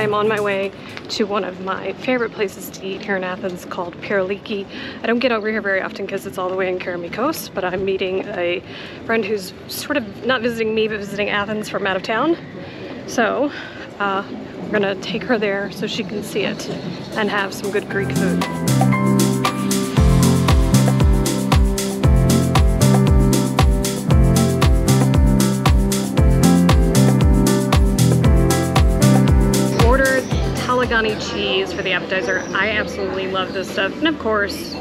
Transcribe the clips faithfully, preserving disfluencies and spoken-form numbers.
I'm on my way to one of my favorite places to eat here in Athens called Piroliki. I don't get over here very often because it's all the way in Kerameikos, but I'm meeting a friend who's sort of not visiting me, but visiting Athens from out of town. So uh, we're gonna take her there so she can see it and have some good Greek food. Cheese for the appetizer. I absolutely love this stuff, and of course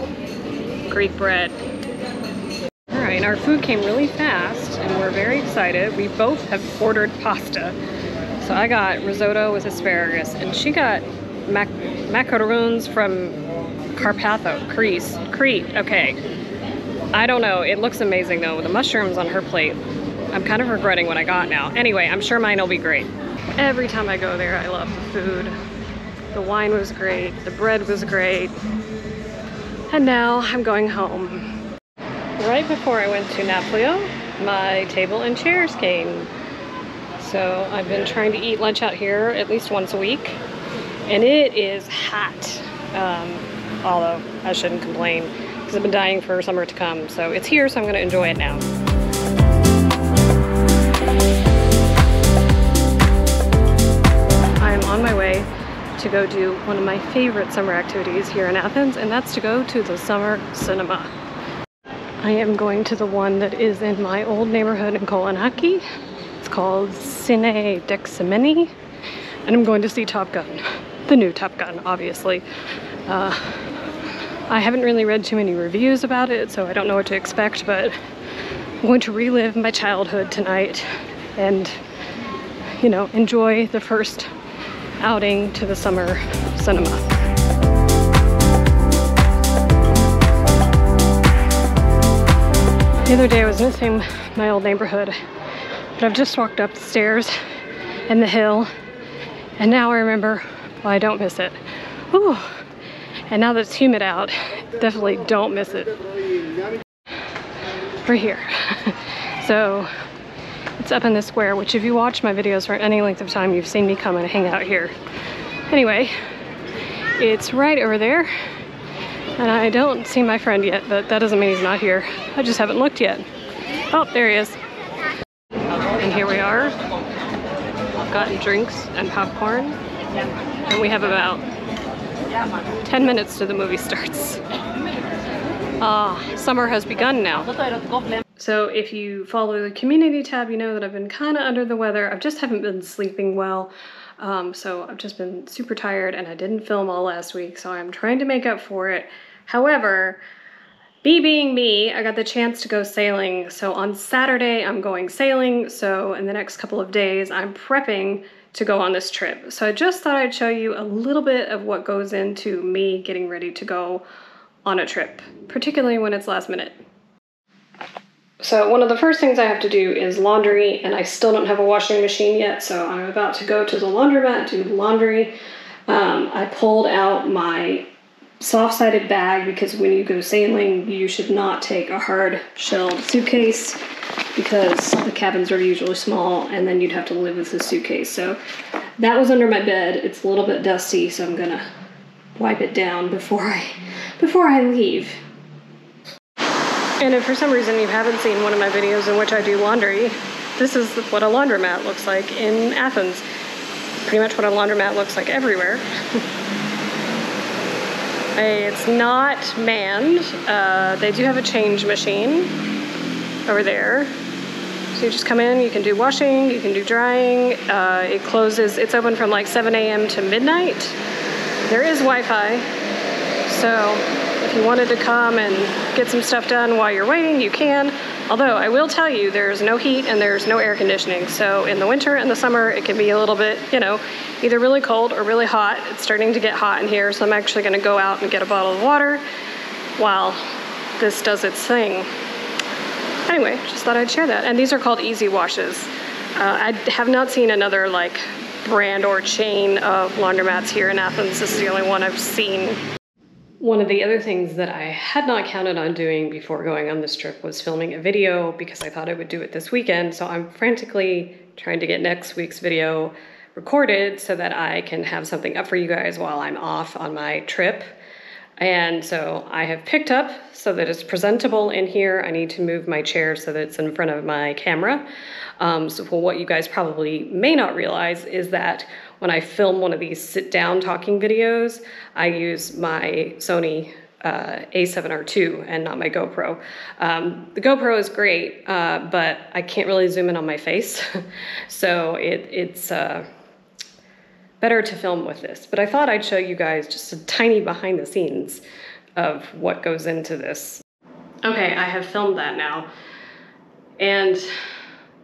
Greek bread. All right, our food came really fast and we're very excited. We both have ordered pasta. So I got risotto with asparagus and she got mac macaroons from Carpatho, Greece, Crete. Okay, I don't know, it looks amazing though with the mushrooms on her plate. I'm kind of regretting what I got now. Anyway, I'm sure mine will be great. Every time I go there I love the food. The wine was great, the bread was great, and now I'm going home. Right before I went to Nafplio, my table and chairs came. So I've been trying to eat lunch out here at least once a week, and it is hot. Um, although I shouldn't complain, because I've been dying for summer to come. So it's here, so I'm gonna enjoy it now. I'm on my way to go do one of my favorite summer activities here in Athens, and that's to go to the summer cinema. I am going to the one that is in my old neighborhood in Kolonaki. It's called Cine Deximeni, and I'm going to see Top Gun, the new Top Gun, obviously. Uh, I haven't really read too many reviews about it, so I don't know what to expect, but I'm going to relive my childhood tonight and, you know, enjoy the first outing to the summer cinema. The other day I was missing my old neighborhood, but I've just walked up the stairs and the hill, and now I remember why I don't miss it. Ooh, and now that it's humid out, definitely don't miss it. We're here. So it's up in the square, which if you watch my videos for any length of time, you've seen me come and hang out here. Anyway, it's right over there, and I don't see my friend yet, but that doesn't mean he's not here. I just haven't looked yet. Oh, there he is. And here we are. I've gotten drinks and popcorn, and we have about ten minutes till the movie starts. Ah, uh, summer has begun now. So if you follow the community tab, you know that I've been kind of under the weather. I just haven't been sleeping well. Um, so I've just been super tired and I didn't film all last week. So I'm trying to make up for it. However, me being me, I got the chance to go sailing. So on Saturday, I'm going sailing. So in the next couple of days, I'm prepping to go on this trip. So I just thought I'd show you a little bit of what goes into me getting ready to go on a trip, particularly when it's last minute. So one of the first things I have to do is laundry, and I still don't have a washing machine yet, so I'm about to go to the laundromat to do laundry. Um, I pulled out my soft-sided bag because when you go sailing, you should not take a hard-shelled suitcase because the cabins are usually small, and then you'd have to live with the suitcase. So that was under my bed. It's a little bit dusty, so I'm gonna wipe it down before I, before I leave. And if for some reason you haven't seen one of my videos in which I do laundry, this is what a laundromat looks like in Athens. Pretty much what a laundromat looks like everywhere. It's not manned. Uh, they do have a change machine over there. So you just come in, you can do washing, you can do drying. Uh, it closes, it's open from like seven A M to midnight. There is Wi-Fi, so if you wanted to come and get some stuff done while you're waiting, you can. Although I will tell you, there's no heat and there's no air conditioning. So in the winter and the summer, it can be a little bit, you know, either really cold or really hot. It's starting to get hot in here. So I'm actually gonna go out and get a bottle of water while this does its thing. Anyway, just thought I'd share that. And these are called Easy Washes. Uh, I have not seen another like brand or chain of laundromats here in Athens. This is the only one I've seen. One of the other things that I had not counted on doing before going on this trip was filming a video because I thought I would do it this weekend. So I'm frantically trying to get next week's video recorded so that I can have something up for you guys while I'm off on my trip. And so I have picked up so that it's presentable in here. I need to move my chair so that it's in front of my camera. Um, so for what you guys probably may not realize is that when I film one of these sit down talking videos, I use my Sony uh, A seven R two and not my GoPro. Um, the GoPro is great, uh, but I can't really zoom in on my face. So it, it's, uh, better to film with this, but I thought I'd show you guys just a tiny behind the scenes of what goes into this. Okay, I have filmed that now. And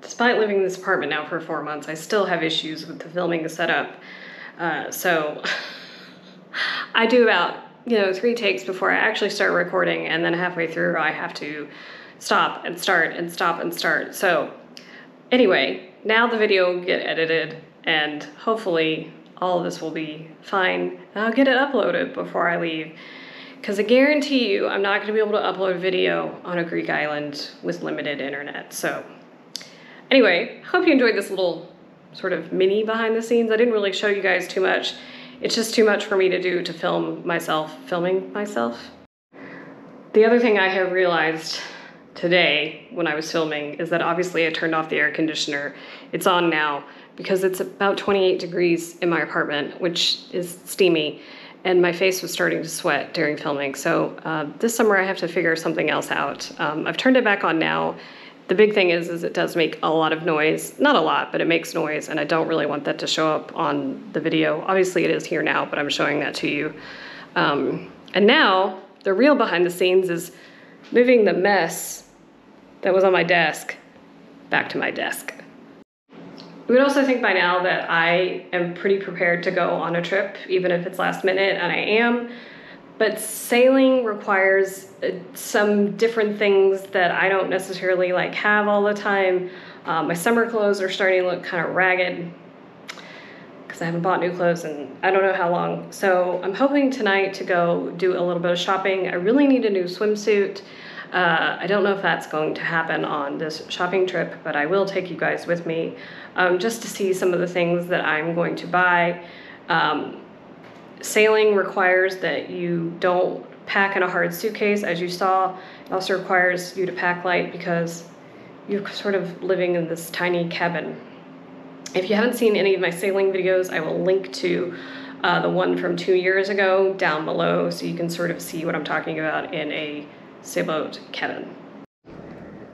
despite living in this apartment now for four months, I still have issues with the filming setup. Uh, so I do about, you know, three takes before I actually start recording, and then halfway through I have to stop and start and stop and start. So anyway, now the video will get edited and hopefully all of this will be fine. I'll get it uploaded before I leave, because I guarantee you I'm not going to be able to upload video on a Greek island with limited internet. So anyway, hope you enjoyed this little sort of mini behind the scenes. I didn't really show you guys too much. It's just too much for me to do to film myself filming myself. The other thing I have realized today when I was filming is that obviously I turned off the air conditioner. It's on now, because it's about twenty-eight degrees in my apartment, which is steamy, and my face was starting to sweat during filming. So uh, this summer I have to figure something else out. Um, I've turned it back on now. The big thing is, is it does make a lot of noise. Not a lot, but it makes noise, and I don't really want that to show up on the video. Obviously it is here now, but I'm showing that to you. Um, and now the real behind the scenes is moving the mess that was on my desk back to my desk. You would also think by now that I am pretty prepared to go on a trip, even if it's last minute, and I am, but sailing requires some different things that I don't necessarily like have all the time. Um, my summer clothes are starting to look kind of ragged because I haven't bought new clothes in I don't know how long. So I'm hoping tonight to go do a little bit of shopping. I really need a new swimsuit. Uh, I don't know if that's going to happen on this shopping trip, but I will take you guys with me um, just to see some of the things that I'm going to buy. Um, sailing requires that you don't pack in a hard suitcase, as you saw. It also requires you to pack light because you're sort of living in this tiny cabin. If you haven't seen any of my sailing videos, I will link to uh, the one from two years ago down below so you can sort of see what I'm talking about in a sailboat cabin.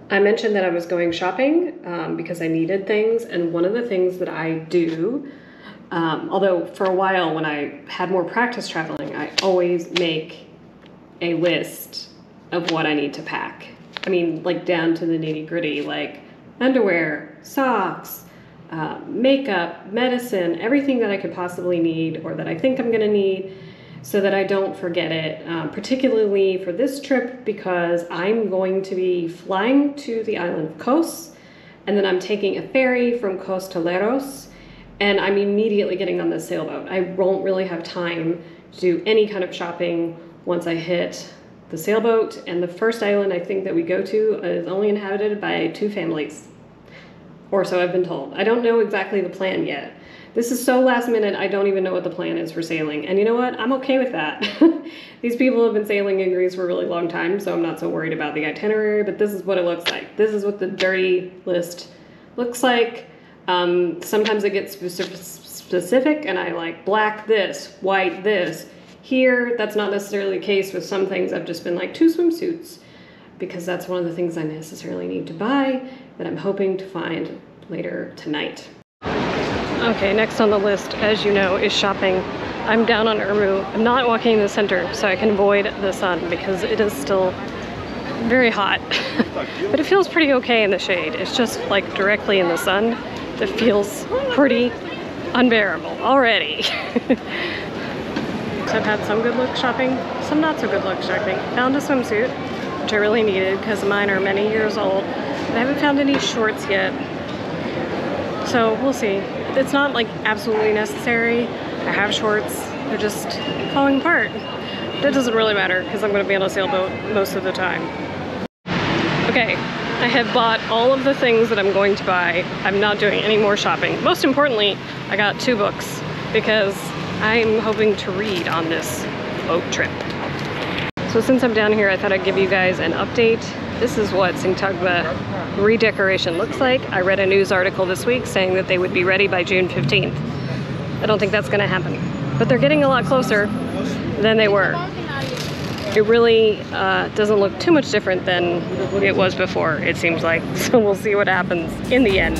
I mentioned that I was going shopping um, because I needed things, and one of the things that I do, um, although for a while when I had more practice traveling, I always make a list of what I need to pack. I mean, like down to the nitty gritty, like underwear, socks, uh, makeup, medicine, everything that I could possibly need or that I think I'm gonna need, so that I don't forget it, um, particularly for this trip, because I'm going to be flying to the island of Kos, and then I'm taking a ferry from Kos to Leros, and I'm immediately getting on the sailboat. I won't really have time to do any kind of shopping once I hit the sailboat, and the first island I think that we go to is only inhabited by two families, or so I've been told. I don't know exactly the plan yet. This is so last minute, I don't even know what the plan is for sailing. And you know what? I'm okay with that. These people have been sailing in Greece for a really long time, so I'm not so worried about the itinerary, but this is what it looks like. This is what the dirty list looks like. Um, sometimes it gets specific, and I like black this, white this. Here, that's not necessarily the case with some things. I've just been like two swimsuits, because that's one of the things I necessarily need to buy that I'm hoping to find later tonight. Okay, next on the list, as you know, is shopping. I'm down on Ermu. I'm not walking in the center so I can avoid the sun because it is still very hot. But it feels pretty okay in the shade. It's just like directly in the sun that feels pretty unbearable already. So I've had some good luck shopping, some not so good luck shopping. Found a swimsuit, which I really needed because mine are many years old. I haven't found any shorts yet. So we'll see. It's not like absolutely necessary. I have shorts, they're just falling apart. That doesn't really matter because I'm gonna be on a sailboat most of the time. Okay, I have bought all of the things that I'm going to buy. I'm not doing any more shopping. Most importantly, I got two books because I'm hoping to read on this boat trip. So since I'm down here, I thought I'd give you guys an update. This is what Syntagma redecoration looks like. I read a news article this week saying that they would be ready by June fifteenth. I don't think that's gonna happen, but they're getting a lot closer than they were. It really uh, doesn't look too much different than it was before, it seems like. So we'll see what happens in the end.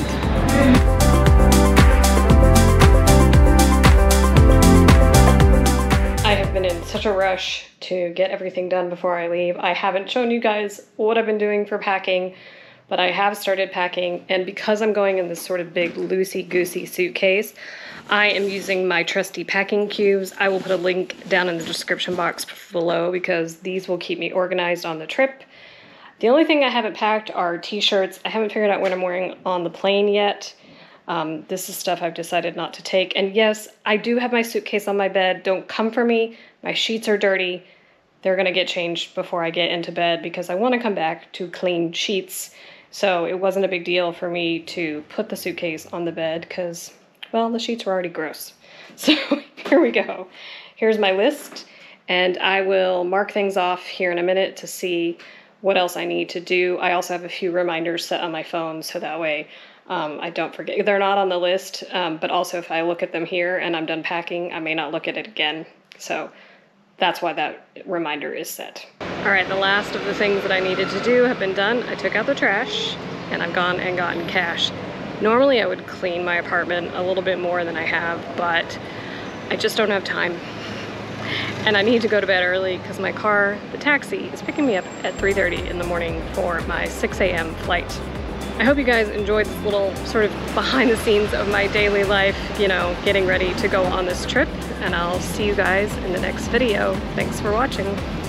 I have been in such a rush to get everything done before I leave. I haven't shown you guys what I've been doing for packing, but I have started packing. And because I'm going in this sort of big loosey-goosey suitcase, I am using my trusty packing cubes. I will put a link down in the description box below because these will keep me organized on the trip. The only thing I haven't packed are t-shirts. I haven't figured out what I'm wearing on the plane yet. Um, this is stuff I've decided not to take. And yes, I do have my suitcase on my bed. Don't come for me. My sheets are dirty. They're gonna get changed before I get into bed because I wanna come back to clean sheets. So it wasn't a big deal for me to put the suitcase on the bed because, well, the sheets were already gross. So here we go. Here's my list, and I will mark things off here in a minute to see what else I need to do. I also have a few reminders set on my phone, so that way um, I don't forget. They're not on the list, um, but also if I look at them here and I'm done packing, I may not look at it again. So that's why that reminder is set. All right, the last of the things that I needed to do have been done. I took out the trash, and I've gone and gotten cash. Normally I would clean my apartment a little bit more than I have, but I just don't have time. And I need to go to bed early because my car, the taxi, is picking me up at three thirty in the morning for my six A M flight. I hope you guys enjoyed this little sort of behind the scenes of my daily life, you know, getting ready to go on this trip, and I'll see you guys in the next video. Thanks for watching.